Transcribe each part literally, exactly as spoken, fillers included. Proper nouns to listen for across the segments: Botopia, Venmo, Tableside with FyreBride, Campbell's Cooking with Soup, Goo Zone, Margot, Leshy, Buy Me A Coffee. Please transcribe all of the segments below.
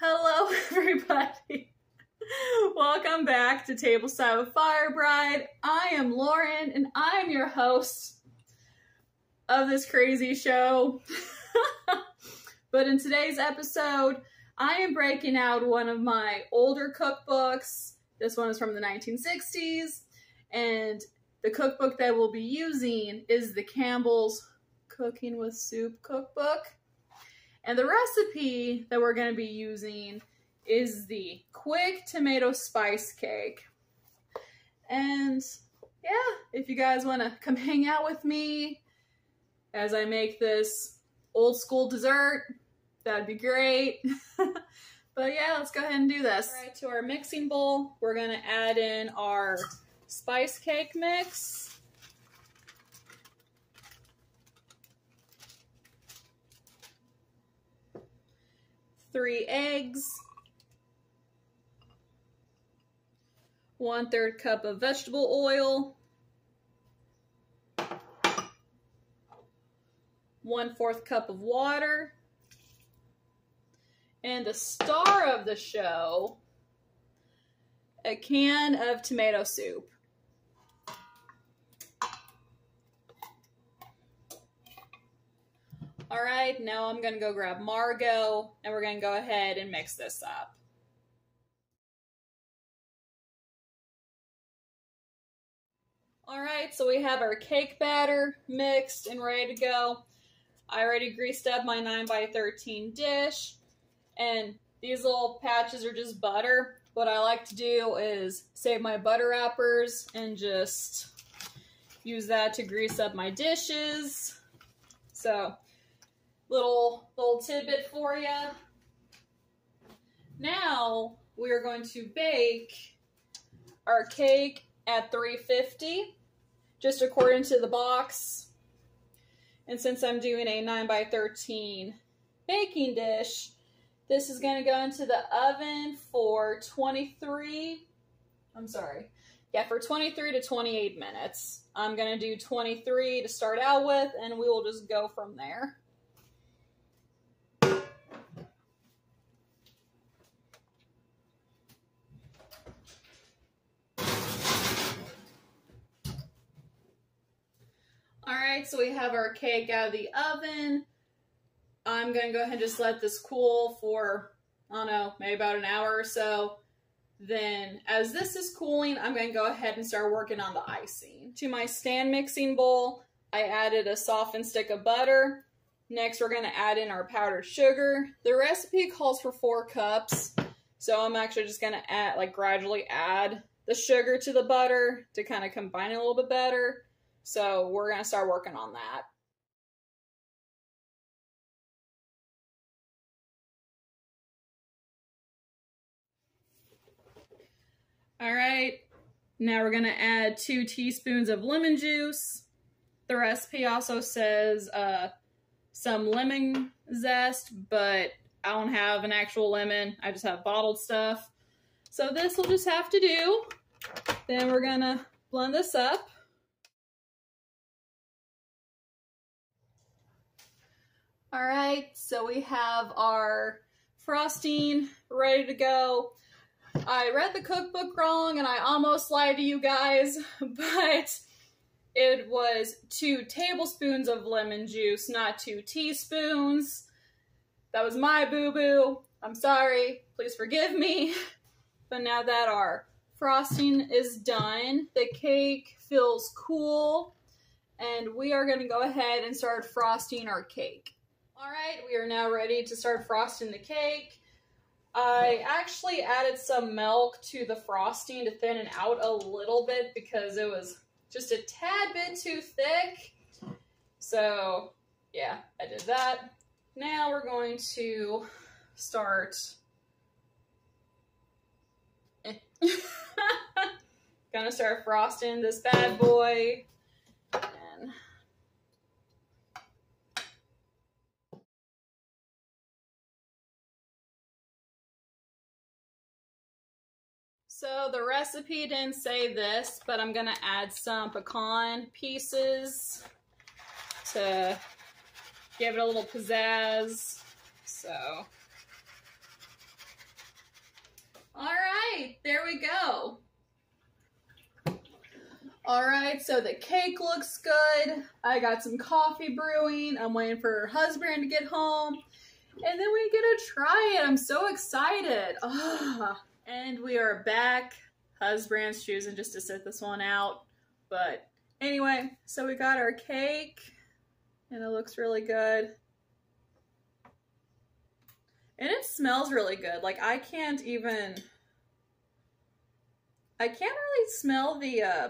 Hello, everybody. Welcome back to Tableside with FyreBride. I am Lauren, and I'm your host of this crazy show. But in today's episode, I am breaking out one of my older cookbooks. This one is from the nineteen sixties, and the cookbook that we'll be using is the Campbell's Cooking with Soup cookbook. And the recipe that we're going to be using is the quick tomato spice cake. And yeah, if you guys want to come hang out with me as I make this old school dessert, that'd be great. But yeah, let's go ahead and do this. All right, to our mixing bowl, we're going to add in our spice cake mix. Three eggs, one third cup of vegetable oil, one fourth cup of water, and the star of the show, a can of tomato soup. All right, now I'm gonna go grab Margot and we're gonna go ahead and mix this up. All right, so we have our cake batter mixed and ready to go. I already greased up my nine by thirteen dish, and these little patches are just butter. What I like to do is save my butter wrappers and just use that to grease up my dishes. So, Little, little tidbit for you. Now we are going to bake our cake at three fifty, just according to the box. And since I'm doing a nine by thirteen baking dish, this is going to go into the oven for twenty-three, I'm sorry, yeah, for twenty-three to twenty-eight minutes. I'm going to do twenty-three to start out with, and we will just go from there. Alright, so we have our cake out of the oven. I'm going to go ahead and just let this cool for, I don't know, maybe about an hour or so. Then, as this is cooling, I'm going to go ahead and start working on the icing. To my stand mixing bowl, I added a softened stick of butter. Next, we're going to add in our powdered sugar. The recipe calls for four cups, so I'm actually just going to add, like, gradually add the sugar to the butter to kind of combine it a little bit better. So we're going to start working on that. All right, now we're going to add two teaspoons of lemon juice. The recipe also says uh, some lemon zest, but I don't have an actual lemon. I just have bottled stuff. So this will just have to do. Then we're going to blend this up. All right, so we have our frosting ready to go. I read the cookbook wrong and I almost lied to you guys, but it was two tablespoons of lemon juice, not two teaspoons. That was my boo-boo. I'm sorry, please forgive me. But now that our frosting is done, the cake feels cool, and we are gonna go ahead and start frosting our cake. All right, we are now ready to start frosting the cake. I actually added some milk to the frosting to thin it out a little bit because it was just a tad bit too thick. So yeah, I did that. Now we're going to start. Gonna start frosting this bad boy. So the recipe didn't say this, but I'm gonna add some pecan pieces to give it a little pizzazz. So right, so the cake looks good. I got some coffee brewing. I'm waiting for her husband to get home. And then we get to try it. I'm so excited. Ugh. And we are back. Husband's choosing just to sit this one out. But anyway, so we got our cake and it looks really good. And it smells really good. Like I can't even, I can't really smell the, uh,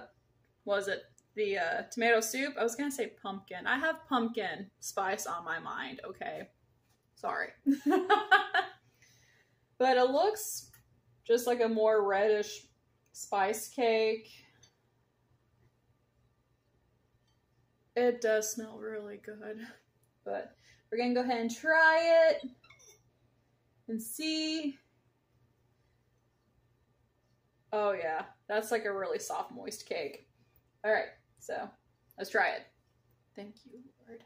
was it the uh, tomato soup? I was gonna say pumpkin. I have pumpkin spice on my mind, okay? Sorry. But it looks just like a more reddish spice cake. It does smell really good, but we're gonna go ahead and try it and see. Oh yeah, that's like a really soft, moist cake. All right, so let's try it. Thank you, Lord.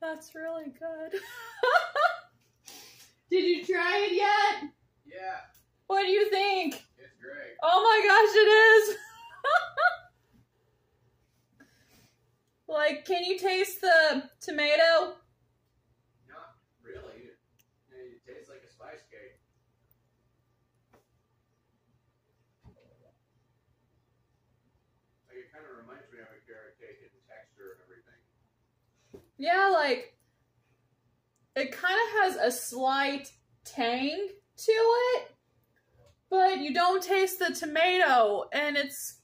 That's really good. Did you try it yet? Yeah. What do you think? It's great. Oh my gosh, it is. Like, can you taste the tomato? Not really. It tastes like a spice cake. Like, it kind of reminds me of a carrot cake in texture and everything. Yeah, like, it kind of has a slight tang to it, but you don't taste the tomato, and it's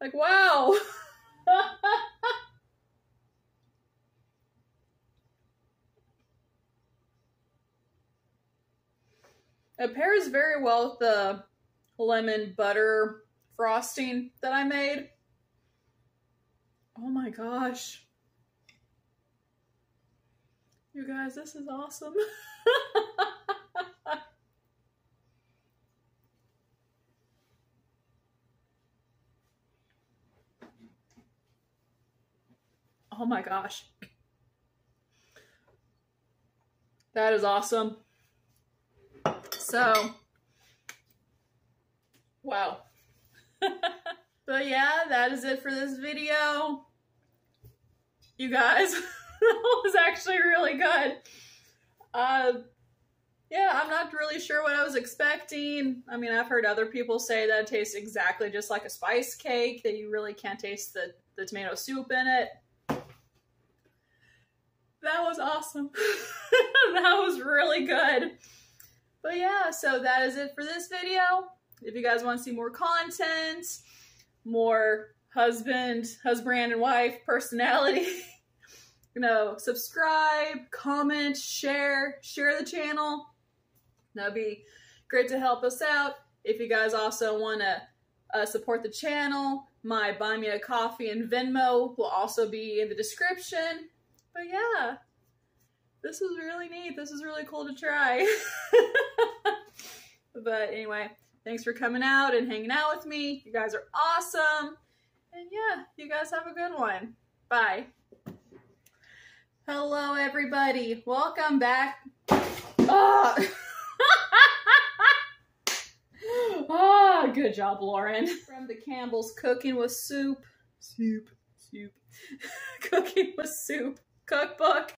like, wow. It pairs very well with the lemon butter frosting that I made. Oh my gosh. You guys, this is awesome. Oh my gosh. That is awesome. So, wow. But yeah, that is it for this video. You guys, that was actually really good. Uh, yeah, I'm not really sure what I was expecting. I mean, I've heard other people say that it tastes exactly just like a spice cake, that you really can't taste the, the tomato soup in it. That was awesome. That was really good. But yeah, so that is it for this video. If you guys want to see more content, more husband, husband and wife personality, you know, subscribe, comment, share, share the channel. That'd be great to help us out. If you guys also want to uh, support the channel, my Buy Me A Coffee and Venmo will also be in the description. But yeah, this is really neat. This is really cool to try. But anyway, thanks for coming out and hanging out with me. You guys are awesome. And yeah, you guys have a good one. Bye. Hello, everybody. Welcome back. Oh, oh good job, Lauren. From the Campbell's Cooking with Soup. Soup. Soup. Cooking with Soup cookbook.